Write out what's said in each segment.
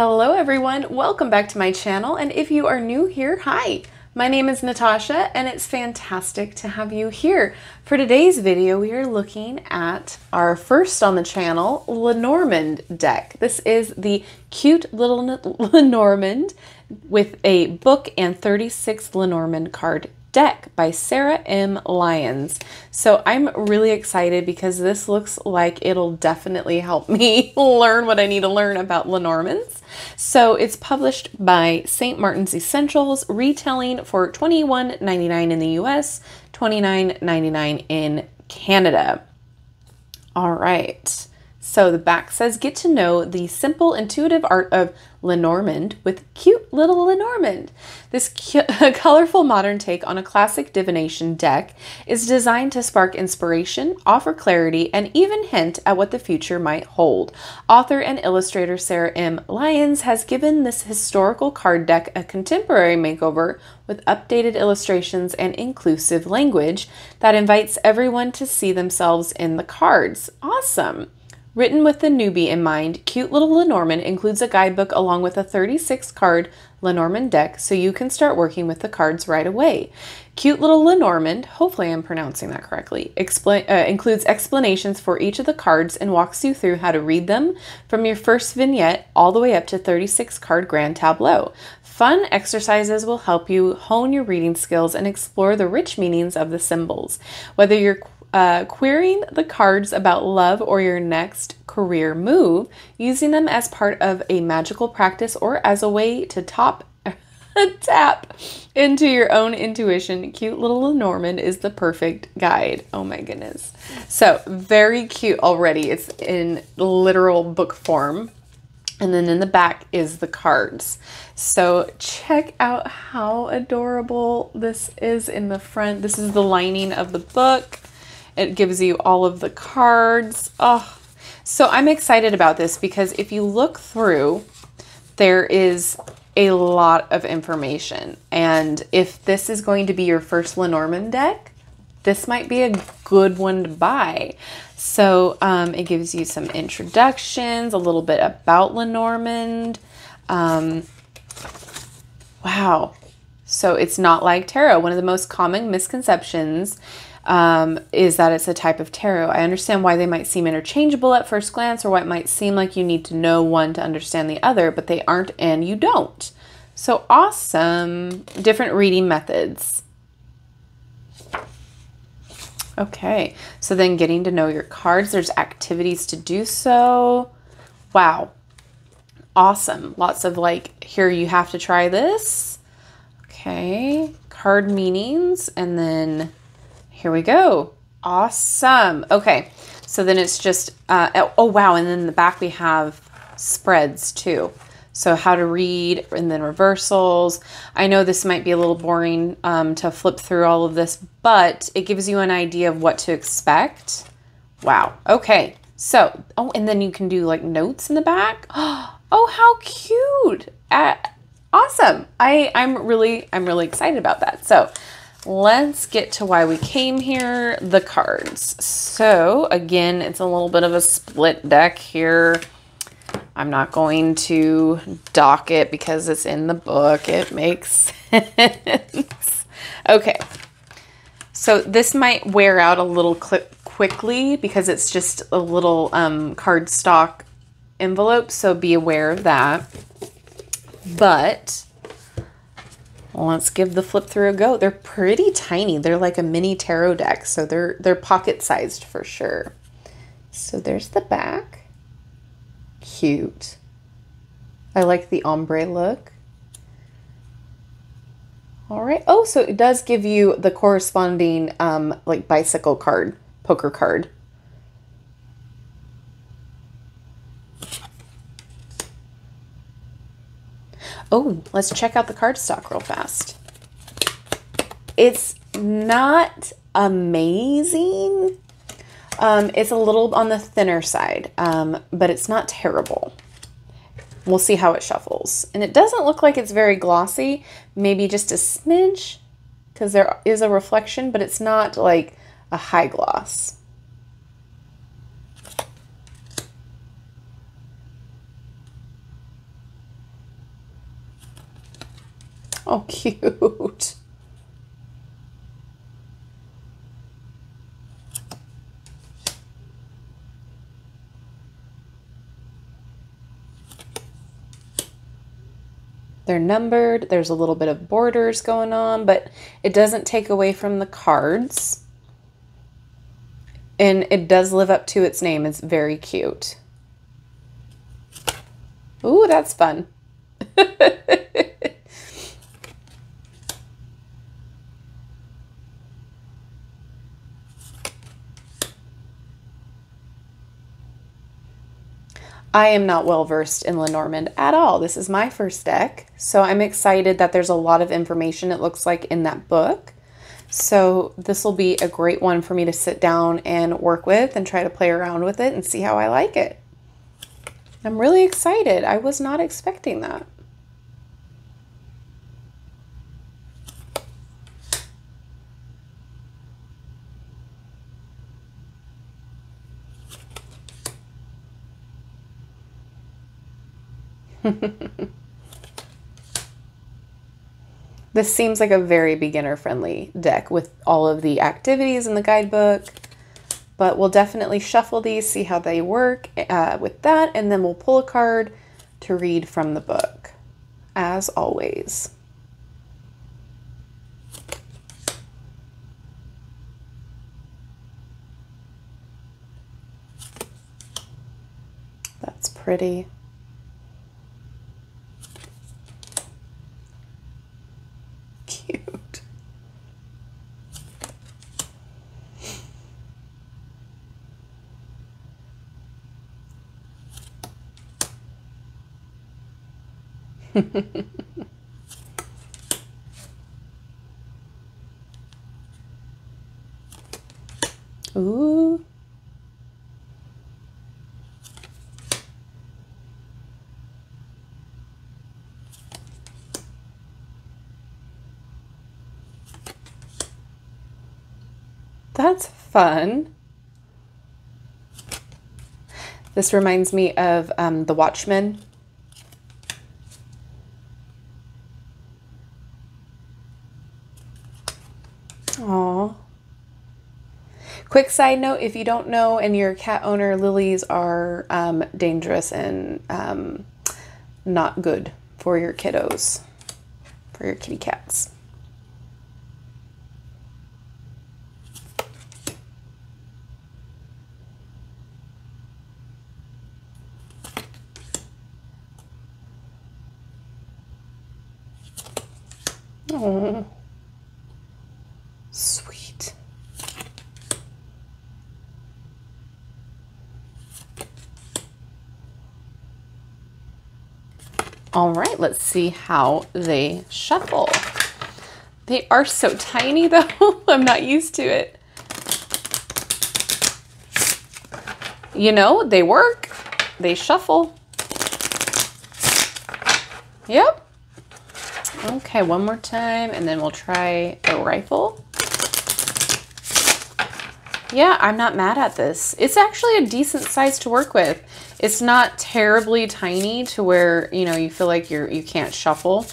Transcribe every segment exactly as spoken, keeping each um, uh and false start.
Hello everyone, welcome back to my channel, and if you are new here, hi! My name is Natasha and it's fantastic to have you here. For today's video we are looking at our first on the channel Lenormand deck. This is the Cute Little Lenormand with a book and thirty-six Lenormand card deck by Sara M. Lyons. So I'm really excited because this looks like it'll definitely help me learn what I need to learn about Lenormands. So it's published by Saint Martin's Essentials, retailing for twenty-one ninety-nine in the U S, twenty-nine ninety-nine in Canada. All right. So the back says, get to know the simple, intuitive art of Lenormand with Cute Little Lenormand. This cute, colorful modern take on a classic divination deck is designed to spark inspiration, offer clarity, and even hint at what the future might hold. Author and illustrator Sara M. Lyons has given this historical card deck a contemporary makeover with updated illustrations and inclusive language that invites everyone to see themselves in the cards. Awesome! Written with the newbie in mind, Cute Little Lenormand includes a guidebook along with a thirty-six card Lenormand deck, so you can start working with the cards right away. Cute Little Lenormand, hopefully I'm pronouncing that correctly, explain, uh, includes explanations for each of the cards and walks you through how to read them from your first vignette all the way up to thirty-six card grand tableau. Fun exercises will help you hone your reading skills and explore the rich meanings of the symbols. Whether you're Uh, querying the cards about love or your next career move, using them as part of a magical practice or as a way to top tap into your own intuition, Cute Little Lenormand is the perfect guide. Oh my goodness. So very cute already. It's in literal book form. And then in the back is the cards. So check out how adorable this is in the front. This is the lining of the book. It gives you all of the cards. Oh, so I'm excited about this because if you look through, there is a lot of information. And if this is going to be your first Lenormand deck, this might be a good one to buy. So um, it gives you some introductions, a little bit about Lenormand. Um, wow. So it's not like tarot. One of the most common misconceptions Um, is that it's a type of tarot. I understand why they might seem interchangeable at first glance, or why it might seem like you need to know one to understand the other, but they aren't and you don't. So awesome. Different reading methods. Okay, so then getting to know your cards. There's activities to do so. Wow. Awesome. Lots of like, here you have to try this. Okay, card meanings, and then here we go. Awesome. Okay. So then it's just, uh, oh wow. And then in the back we have spreads too. So how to read and then reversals. I know this might be a little boring um, to flip through all of this, but it gives you an idea of what to expect. Wow. Okay. So, oh, and then you can do like notes in the back. Oh, how cute. Uh, awesome. I, I'm really, I'm really excited about that. So let's get to why we came here, the cards. So again, it's a little bit of a split deck here. I'm not going to dock it because it's in the book. It makes sense. Okay. So this might wear out a little quickly because it's just a little um, cardstock envelope. So be aware of that. But let's give the flip through a go. They're pretty tiny. They're like a mini tarot deck, so they're they're pocket-sized for sure. So there's the back. Cute. I like the ombre look. All right. Oh, so it does give you the corresponding um, like bicycle card, poker card. Oh, let's check out the cardstock real fast. It's not amazing. Um, it's a little on the thinner side, um, but it's not terrible. We'll see how it shuffles. And it doesn't look like it's very glossy, maybe just a smidge, because there is a reflection, but it's not like a high gloss. So cute. They're numbered. There's a little bit of borders going on, but it doesn't take away from the cards. And it does live up to its name. It's very cute. Ooh, that's fun. I am not well versed in Lenormand at all. This is my first deck, so I'm excited that there's a lot of information, it looks like, in that book. So this will be a great one for me to sit down and work with and try to play around with it and see how I like it. I'm really excited. I was not expecting that. This seems like a very beginner-friendly deck with all of the activities in the guidebook, but we'll definitely shuffle these, see how they work uh, with that, and then we'll pull a card to read from the book, as always. That's pretty. Ooh. That's fun. This reminds me of um, The Watchmen. Quick side note, if you don't know and you're a cat owner, lilies are um, dangerous and um, not good for your kiddos, for your kitty cats. Aww. All right, let's see how they shuffle. They are so tiny though, I'm not used to it. You know, they work, they shuffle. Yep. Okay, one more time and then we'll try a rifle. Yeah, I'm not mad at this. It's actually a decent size to work with. It's not terribly tiny to where, you know, you feel like you're, you can't shuffle.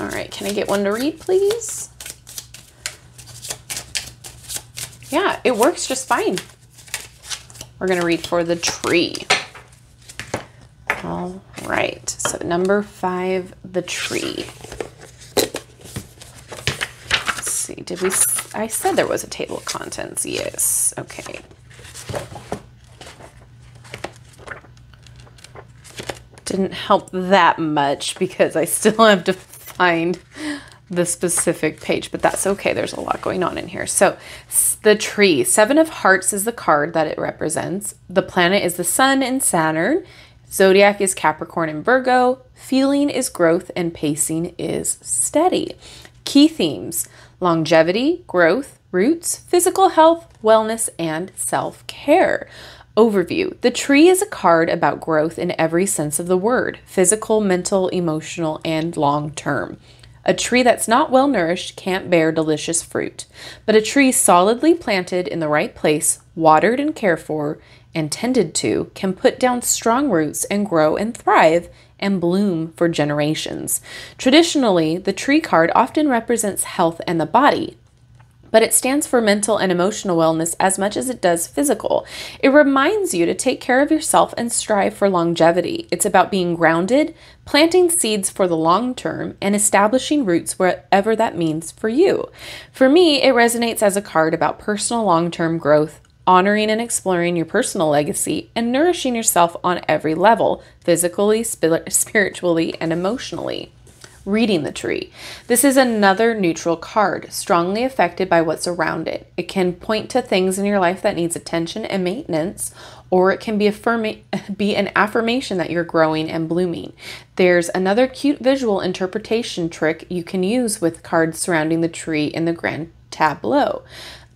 All right, can I get one to read, please? Yeah, it works just fine. We're gonna read for the tree. All right, so number five, the tree. Let's see, did we... I said there was a table of contents. Yes. Okay. Didn't help that much because I still have to find the specific page, but that's okay. There's a lot going on in here. So the tree, seven of hearts is the card that it represents. The planet is the sun and Saturn. Zodiac is Capricorn and Virgo. Feeling is growth and pacing is steady. Key themes. Longevity, growth, roots, physical health, wellness, and self-care. Overview. The tree is a card about growth in every sense of the word, physical, mental, emotional, and long-term. A tree that's not well-nourished can't bear delicious fruit, but a tree solidly planted in the right place, watered and cared for, and tended to, can put down strong roots and grow and thrive and bloom for generations. Traditionally, the tree card often represents health and the body, but it stands for mental and emotional wellness as much as it does physical. It reminds you to take care of yourself and strive for longevity. It's about being grounded, planting seeds for the long term, and establishing roots wherever that means for you. For me, it resonates as a card about personal long-term growth, honoring and exploring your personal legacy, and nourishing yourself on every level, physically, sp- spiritually, and emotionally. Reading the tree. This is another neutral card, strongly affected by what's around it. It can point to things in your life that needs attention and maintenance, or it can be, affirma- be an affirmation that you're growing and blooming. There's another cute visual interpretation trick you can use with cards surrounding the tree in the grand tableau.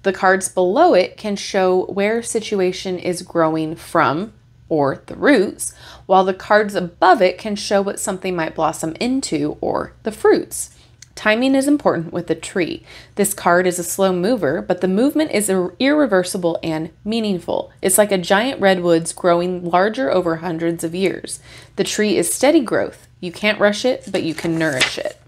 The cards below it can show where a situation is growing from, or the roots, while the cards above it can show what something might blossom into, or the fruits. Timing is important with the tree. This card is a slow mover, but the movement is irre- irreversible and meaningful. It's like a giant redwoods growing larger over hundreds of years. The tree is steady growth. You can't rush it, but you can nourish it.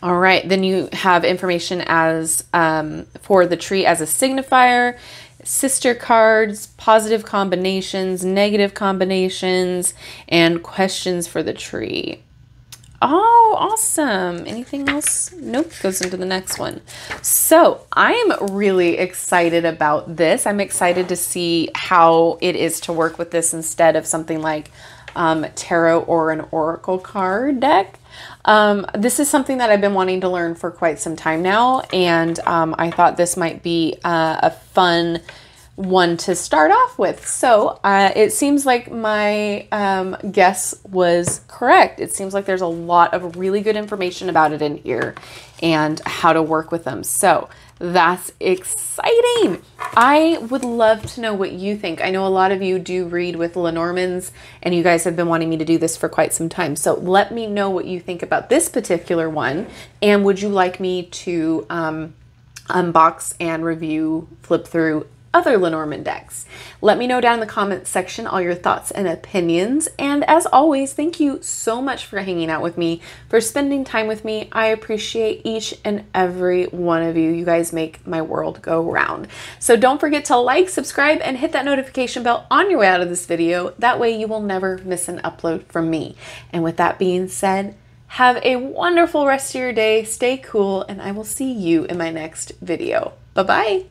All right, then you have information as um, for the tree as a signifier, sister cards, positive combinations, negative combinations, and questions for the tree. Oh, awesome. Anything else? Nope. Goes into the next one. So I'm really excited about this. I'm excited to see how it is to work with this instead of something like um, tarot or an oracle card deck. Um, this is something that I've been wanting to learn for quite some time now, and um, I thought this might be uh, a fun one to start off with. So uh, it seems like my um, guess was correct. It seems like there's a lot of really good information about it in here and how to work with them. So that's exciting. I would love to know what you think. I know a lot of you do read with Lenormands, and you guys have been wanting me to do this for quite some time. So let me know what you think about this particular one. And would you like me to um, unbox and review, flip through other Lenormand decks? Let me know down in the comments section all your thoughts and opinions. And as always, thank you so much for hanging out with me, for spending time with me. I appreciate each and every one of you. You guys make my world go round. So don't forget to like, subscribe, and hit that notification bell on your way out of this video. That way you will never miss an upload from me. And with that being said, have a wonderful rest of your day. Stay cool, and I will see you in my next video. Bye-bye.